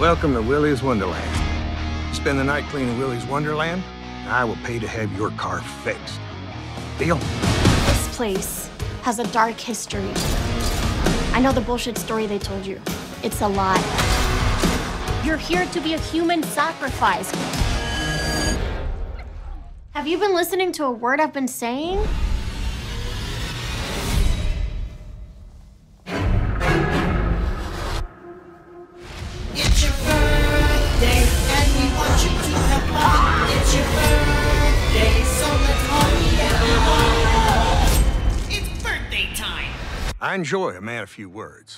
Welcome to Willy's Wonderland. Spend the night cleaning Willy's Wonderland, and I will pay to have your car fixed. Deal? This place has a dark history. I know the bullshit story they told you. It's a lie. You're here to be a human sacrifice. Have you been listening to a word I've been saying? I enjoy a man of few words.